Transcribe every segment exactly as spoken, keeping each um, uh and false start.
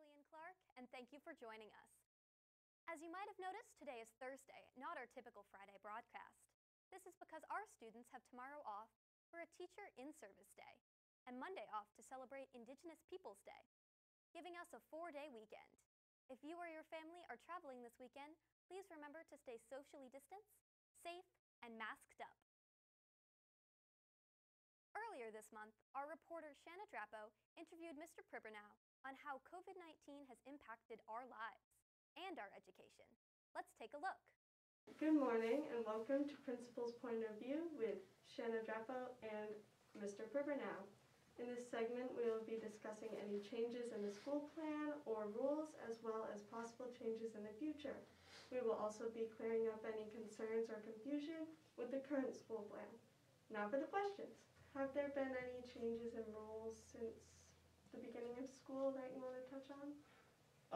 Jillian Clark, and thank you for joining us. As you might have noticed, today is Thursday, not our typical Friday broadcast. This is because our students have tomorrow off for a Teacher In-Service Day, and Monday off to celebrate Indigenous Peoples Day, giving us a four-day weekend. If you or your family are traveling this weekend, please remember to stay socially distanced, safe, and masked up. Earlier this month, our reporter Shanna Drapo interviewed Mister Pribernow on how COVID nineteen has impacted our lives and our education. Let's take a look. Good morning and welcome to Principal's Point of View with Shanna Drapo and Mister Pribernow. In this segment, we will be discussing any changes in the school plan or rules, as well as possible changes in the future. We will also be clearing up any concerns or confusion with the current school plan. Now for the questions. Have there been any changes in rules since the beginning of school that you want to touch on?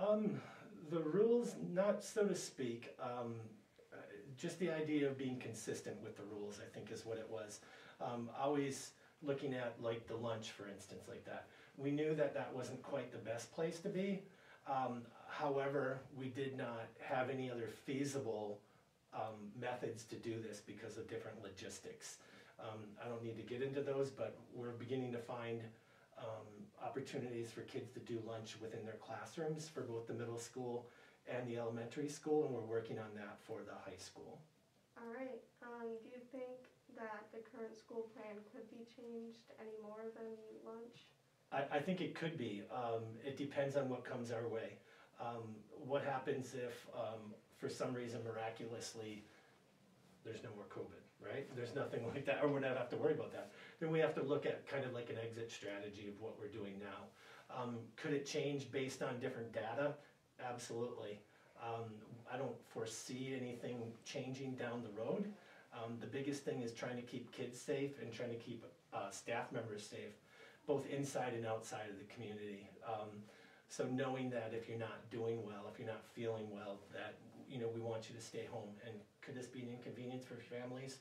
Um, the rules, not so to speak. Um, Uh, just the idea of being consistent with the rules, I think, is what it was. Um, always looking at, like, the lunch, for instance, like that. We knew that that wasn't quite the best place to be. Um, however, we did not have any other feasible um, methods to do this because of different logistics. Um, I don't need to get into those, but we're beginning to find um, opportunities for kids to do lunch within their classrooms for both the middle school and the elementary school, and we're working on that for the high school. All right. Um, do you think that the current school plan could be changed any more than lunch? I, I think it could be. Um, it depends on what comes our way. Um, what happens if, um, for some reason, miraculously, there's no more COVID, right? There's nothing like that, or we're not have to worry about that. Then we have to look at kind of like an exit strategy of what we're doing now. Um, could it change based on different data? Absolutely. Um, I don't foresee anything changing down the road. Um, the biggest thing is trying to keep kids safe and trying to keep uh, staff members safe, both inside and outside of the community. Um, so knowing that if you're not doing well, if you're not feeling well, that, you know, we want you to stay home. And could this be an inconvenience for families?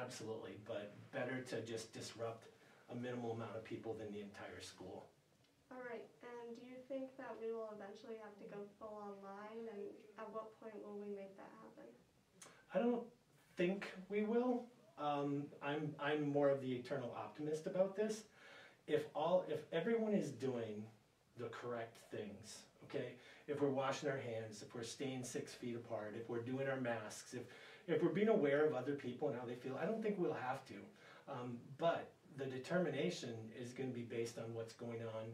Absolutely. But better to just disrupt a minimal amount of people than the entire school. All right, and do you think that we will eventually have to go full online, and at what point will we make that happen? I don't think we will. Um, I'm, I'm more of the eternal optimist about this. If, all, if everyone is doing the correct things, okay, if we're washing our hands, if we're staying six feet apart, if we're doing our masks, if, if we're being aware of other people and how they feel, I don't think we'll have to. Um, but the determination is going to be based on what's going on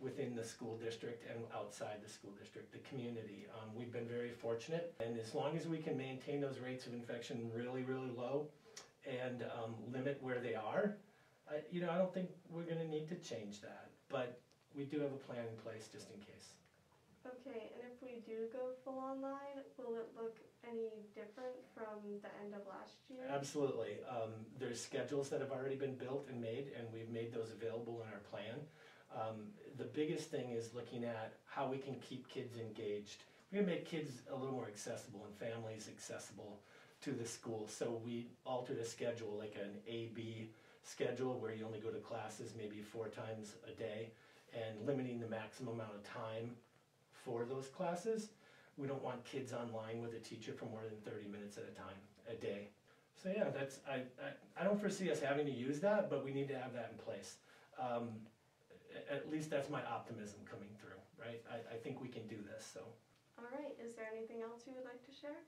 within the school district and outside the school district, the community. Um, we've been very fortunate, and as long as we can maintain those rates of infection really, really low and um, limit where they are, I, you know, I don't think we're going to need to change that, but we do have a plan in place just in case. Okay, and if we do go full online, will it look any different from the end of last year? Absolutely. Um, there's schedules that have already been built and made, and we've made those available in our plan. Um, the biggest thing is looking at how we can keep kids engaged. We're going to make kids a little more accessible and families accessible to the school. So we altered a schedule, like an A B schedule, where you only go to classes maybe four times a day, and limiting the maximum amount of time for those classes. We don't want kids online with a teacher for more than thirty minutes at a time, a day. So yeah, that's, I, I, I don't foresee us having to use that, but we need to have that in place. Um, at least that's my optimism coming through, right? I, I think we can do this, so. All right, is there anything else you would like to share?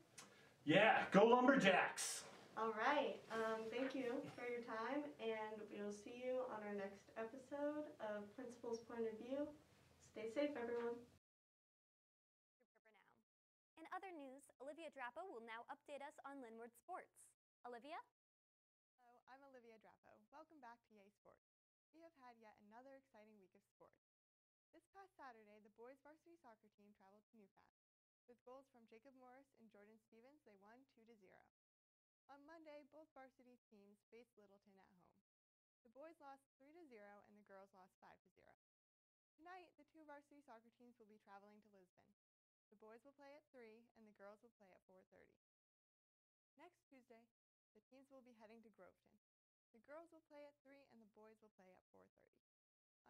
Yeah, go Lumberjacks! All right, um, thank you for your time, and we'll see you on our next episode of Principal's Point of View. Stay safe, everyone. In other news, Olivia Drapo will now update us on Linwood Sports. Olivia? Hello, I'm Olivia Drapo. Welcome back to Yay Sports. We have had yet another exciting week of sports. This past Saturday, the boys varsity soccer team traveled to Newfoundland. With goals from Jacob Morris and Jordan Stevens, they won two to zero. On Monday, both varsity teams faced Littleton at home. The boys lost three to zero and the girls lost five to zero. Tonight, the two varsity soccer teams will be traveling to Lisbon. The boys will play at three, and the girls will play at four thirty. Next Tuesday, the teams will be heading to Groveton. The girls will play at three, and the boys will play at four thirty.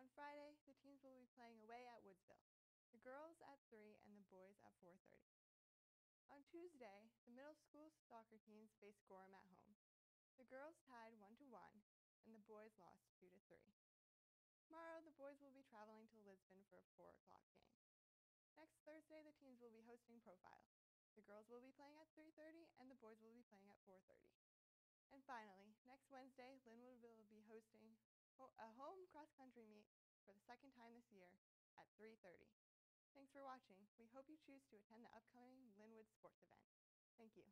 On Friday, the teams will be playing away at Woodsville. the girls at three and the boys at four thirty. On Tuesday, the middle school soccer teams faced Gorham at home. The girls tied one to one, and the boys lost two to three. Tomorrow, the boys will be traveling to Lisbon for a four o'clock game. Next Thursday, the teams will be hosting Profile. The girls will be playing at three thirty, and the boys will be playing at four thirty. And finally, next Wednesday, Linwood will be hosting a home cross-country meet for the second time this year at three thirty. Thanks for watching. We hope you choose to attend the upcoming Linwood sports event. Thank you.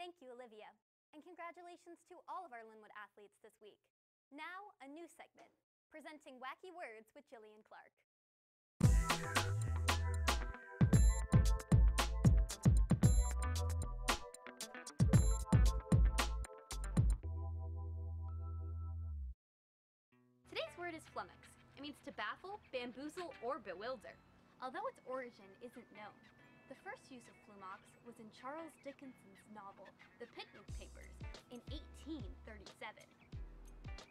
Thank you, Olivia. And congratulations to all of our Linwood athletes this week. Now, a new segment, presenting Wacky Words with Jillian Clark. Today's word is flummox. It means to baffle, bamboozle, or bewilder. Although its origin isn't known, the first use of flummox was in Charles Dickens's novel, The Pickwick Papers, in eighteen thirty-seven.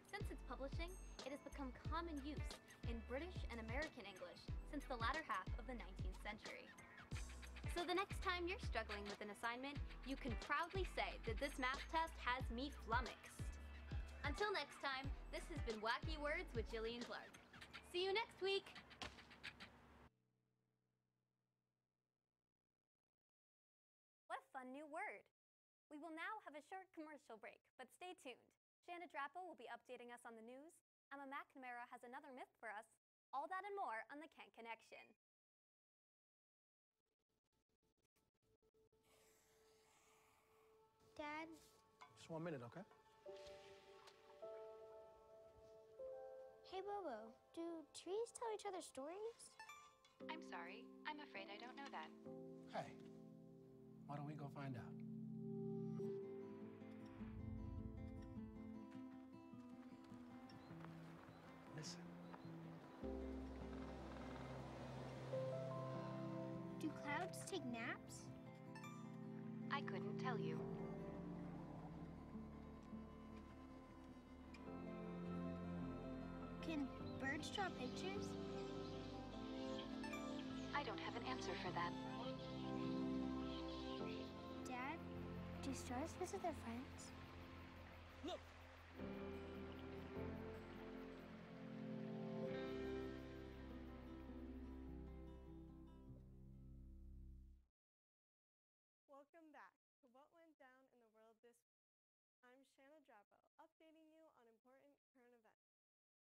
Since its publishing, it has become common use in British and American English since the latter half of the nineteenth century. So the next time you're struggling with an assignment, you can proudly say that this math test has me flummoxed. Until next time, this has been Wacky Words with Jillian Clark. See you next week! What a fun new word! We will now have a short commercial break, but stay tuned. Shanna Drapo will be updating us on the news, Emma McNamara has another myth for us, all that and more on the Kanc Connection. Dad? Just one minute, okay? Hey, Bobo, do trees tell each other stories? I'm sorry. I'm afraid I don't know that. Hey, why don't we go find out? Listen. Do clouds take naps? I couldn't tell you. Can birds draw pictures? I don't have an answer for that. Dad, do stars visit their friends? Look! Welcome back to What Went Down in the World This Week. I'm Shanna Drapo, updating you on important current events.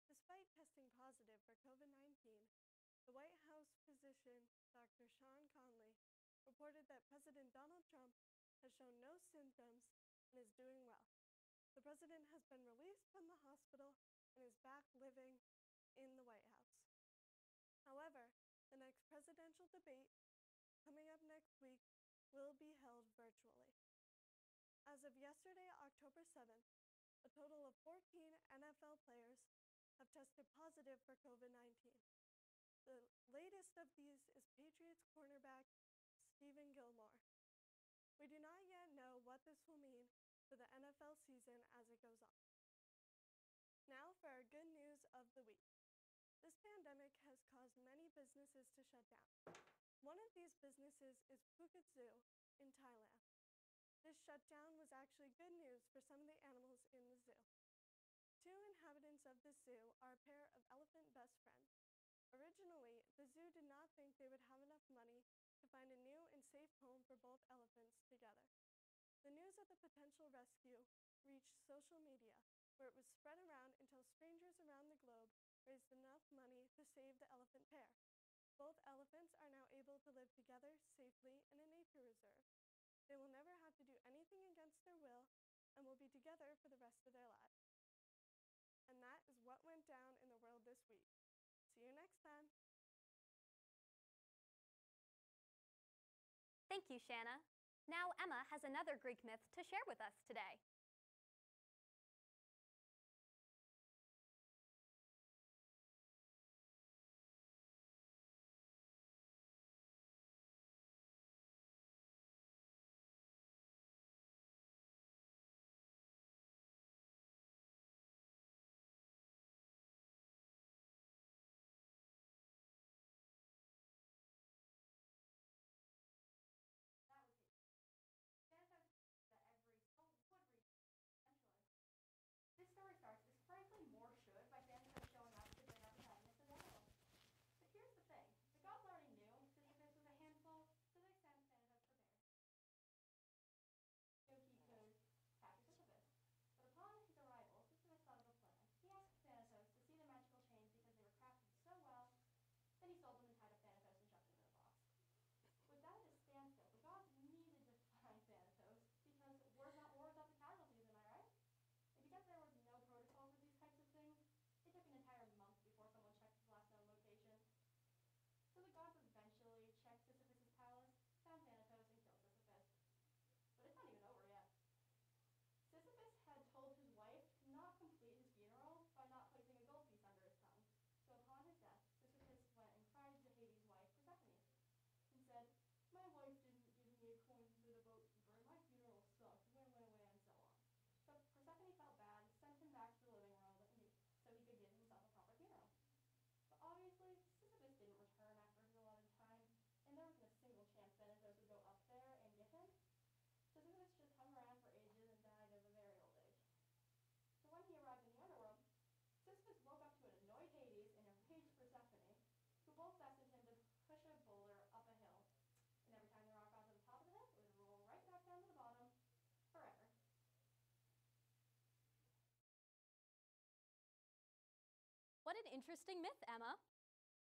Despite testing positive for COVID nineteen, the White House physician, Doctor Sean Conley, reported that President Donald Trump has shown no symptoms and is doing well. The president has been released from the hospital and is back living in the White House. However, the next presidential debate, coming up next week, will be held virtually. As of yesterday, October seventh, a total of fourteen N F L players have tested positive for COVID nineteen. The latest of these is Patriots cornerback Stephen Gilmore. We do not yet know what this will mean for the N F L season as it goes on. Now for our good news of the week. This pandemic has caused many businesses to shut down. One of these businesses is Phuket Zoo in Thailand. This shutdown was actually good news for some of the animals in the zoo. Two inhabitants of the zoo are a pair of elephant best friends. Originally, the zoo did not think they would have enough money to find a new and safe home for both elephants together. The news of the potential rescue reached social media, where it was spread around until strangers around the globe raised enough money to save the elephant pair. Both elephants are now able to live together safely in a nature reserve. They will never have to do anything against their will and will be together for the rest of their lives. And that is what went down in the world this week. See you next time. Thank you, Shanna. Now Emma has another Greek myth to share with us today. What an interesting myth, Emma.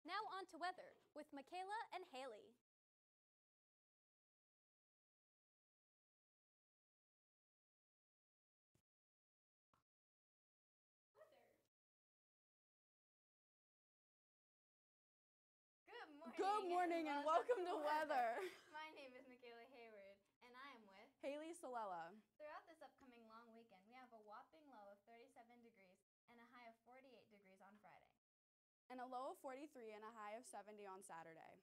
Now on to weather with Michaela and Haley. Good morning, Good morning and, and welcome, welcome to Weather. weather. My name is Michaela Hayward, and I am with Haley Salella. Throughout this upcoming long weekend, we have a whopping low of thirty-seven degrees and a high of forty-eight degrees on Friday. And a low of forty-three and a high of seventy on Saturday.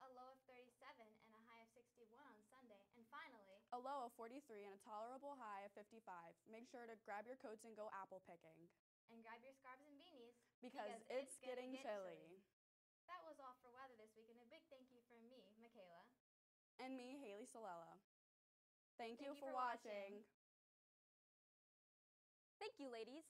A low of thirty-seven and a high of sixty-one on Sunday. And finally, a low of forty-three and a tolerable high of fifty-five. Make sure to grab your coats and go apple picking. And grab your scarves and beanies. Because, because it's, it's getting, getting chilly. chilly. That was all for weather this week, and a big thank you from me, Michaela. And me, Haley Salella. Thank, thank you, you for, for watching. watching. Thank you, ladies.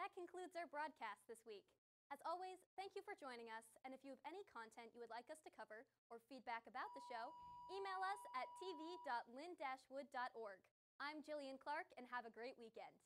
That concludes our broadcast this week. As always, thank you for joining us, and if you have any content you would like us to cover or feedback about the show, email us at t v dot lin dash wood dot org. I'm Jillian Clark, and have a great weekend.